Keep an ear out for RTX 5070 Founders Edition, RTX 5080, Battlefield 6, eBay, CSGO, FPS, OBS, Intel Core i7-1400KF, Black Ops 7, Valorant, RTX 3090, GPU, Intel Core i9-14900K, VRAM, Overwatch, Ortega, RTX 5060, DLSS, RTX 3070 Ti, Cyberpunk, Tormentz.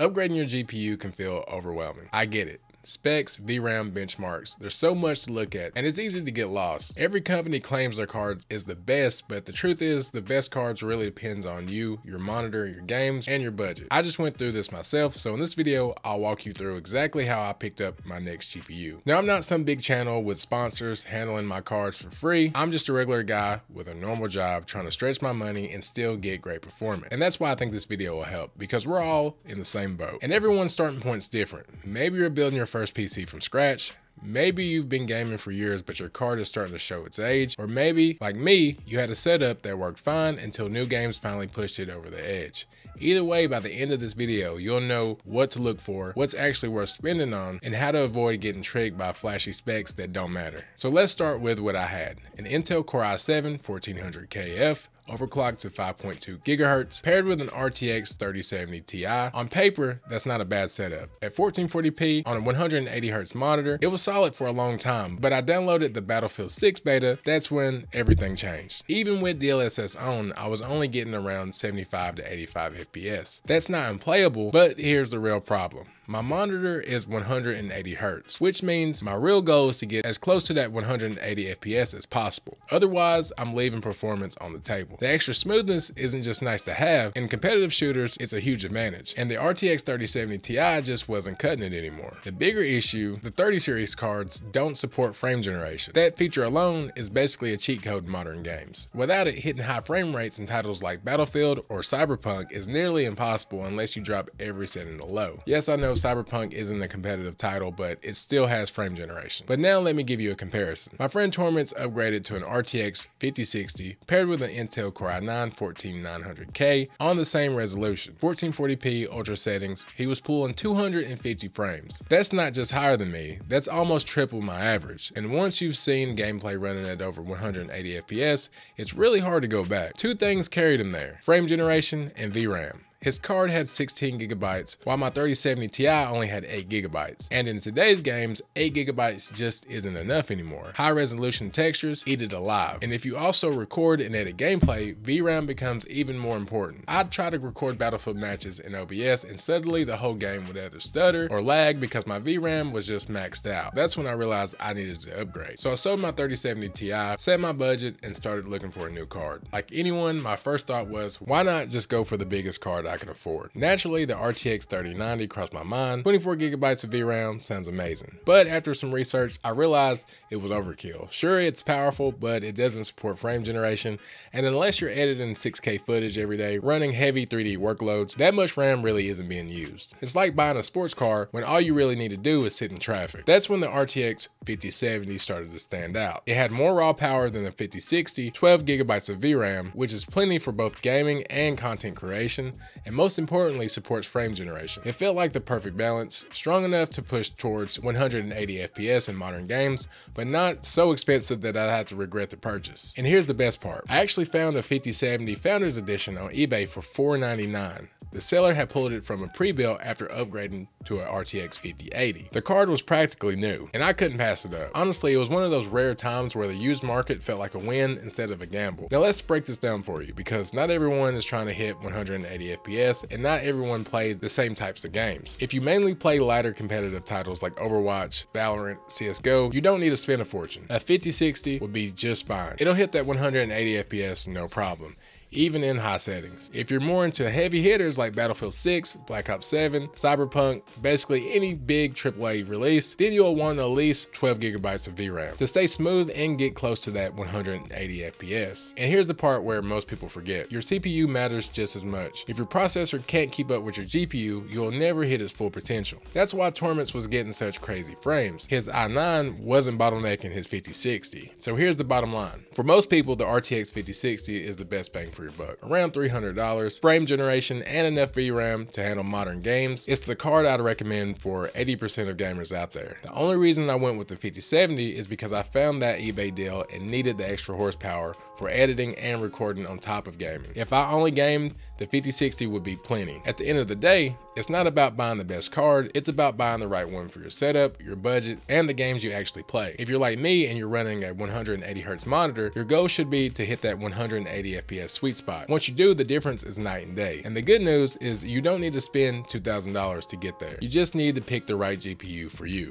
Upgrading your GPU can feel overwhelming. I get it. Specs, VRAM, benchmarks, there's so much to look at and it's easy to get lost. Every company claims their card is the best, but the truth is the best cards really depends on you, your monitor, your games, and your budget. I just went through this myself, so in this video, I'll walk you through exactly how I picked up my next GPU. Now, I'm not some big channel with sponsors handling my cards for free. I'm just a regular guy with a normal job trying to stretch my money and still get great performance. And that's why I think this video will help, because we're all in the same boat and everyone's starting point's different. Maybe you're building your first PC from scratch. Maybe you've been gaming for years, but your card is starting to show its age. Or maybe, like me, you had a setup that worked fine until new games finally pushed it over the edge. Either way, by the end of this video, you'll know what to look for, what's actually worth spending on, and how to avoid getting tricked by flashy specs that don't matter. So let's start with what I had. An Intel Core i7-1400KF, overclocked to 5.2 gigahertz, paired with an RTX 3070 Ti. On paper, that's not a bad setup. At 1440p on a 180 hertz monitor, it was solid for a long time, but I downloaded the Battlefield 6 beta. That's when everything changed. Even with DLSS on, I was only getting around 75 to 85 FPS. That's not unplayable, but here's the real problem. My monitor is 180 hertz, which means my real goal is to get as close to that 180 FPS as possible. Otherwise, I'm leaving performance on the table. The extra smoothness isn't just nice to have. In competitive shooters, it's a huge advantage, and the RTX 3070 Ti just wasn't cutting it anymore. The bigger issue, the 30 series cards don't support frame generation. That feature alone is basically a cheat code in modern games. Without it, hitting high frame rates in titles like Battlefield or Cyberpunk is nearly impossible unless you drop every setting to low. Yes, I know Cyberpunk isn't a competitive title, but it still has frame generation. But now let me give you a comparison. My friend Tormentz upgraded to an RTX 5060 paired with an Intel Core i9-14900K on the same resolution. 1440p ultra settings, he was pulling 250 frames. That's not just higher than me, that's almost triple my average. And once you've seen gameplay running at over 180 FPS, it's really hard to go back. Two things carried him there: frame generation and VRAM. His card had 16 gigabytes, while my 3070 Ti only had 8 gigabytes. And in today's games, 8 gigabytes just isn't enough anymore. High resolution textures eat it alive. And if you also record and edit gameplay, VRAM becomes even more important. I'd try to record Battlefield matches in OBS and suddenly the whole game would either stutter or lag because my VRAM was just maxed out. That's when I realized I needed to upgrade. So I sold my 3070 Ti, set my budget, and started looking for a new card. Like anyone, my first thought was, why not just go for the biggest card I can afford? Naturally, the RTX 3090 crossed my mind. 24 gigabytes of VRAM sounds amazing. But after some research, I realized it was overkill. Sure, it's powerful, but it doesn't support frame generation. And unless you're editing 6K footage every day, running heavy 3D workloads, that much RAM really isn't being used. It's like buying a sports car when all you really need to do is sit in traffic. That's when the RTX 5070 started to stand out. It had more raw power than the 5060, 12 gigabytes of VRAM, which is plenty for both gaming and content creation, and most importantly, supports frame generation. It felt like the perfect balance, strong enough to push towards 180 FPS in modern games, but not so expensive that I'd have to regret the purchase. And here's the best part. I actually found a 5070 Founders Edition on eBay for $499. The seller had pulled it from a pre-built after upgrading to an RTX 5080. The card was practically new, and I couldn't pass it up. Honestly, it was one of those rare times where the used market felt like a win instead of a gamble. Now let's break this down for you, because not everyone is trying to hit 180 FPS, and not everyone plays the same types of games. If you mainly play lighter competitive titles like Overwatch, Valorant, CSGO, you don't need to spend a fortune. A 5060 would be just fine. It'll hit that 180 FPS no problem, even in high settings. If you're more into heavy hitters like Battlefield 6, Black Ops 7, Cyberpunk, basically any big AAA release, then you'll want at least 12 gigabytes of VRAM to stay smooth and get close to that 180 FPS. And here's the part where most people forget. Your CPU matters just as much. If your processor can't keep up with your GPU, you'll never hit its full potential. That's why Tormentz was getting such crazy frames. His i9 wasn't bottlenecking his 5060. So here's the bottom line. For most people, the RTX 5060 is the best bang for your buck. Around $300, frame generation, and enough VRAM to handle modern games. It's the card I'd recommend for 80% of gamers out there. The only reason I went with the 5070 is because I found that eBay deal and needed the extra horsepower for editing and recording on top of gaming. If I only gamed, the 5060 would be plenty. At the end of the day, it's not about buying the best card, it's about buying the right one for your setup, your budget, and the games you actually play. If you're like me and you're running a 180Hz monitor, your goal should be to hit that 180 FPS sweet spot. Once you do, the difference is night and day. And the good news is you don't need to spend $2,000 to get there. You just need to pick the right GPU for you.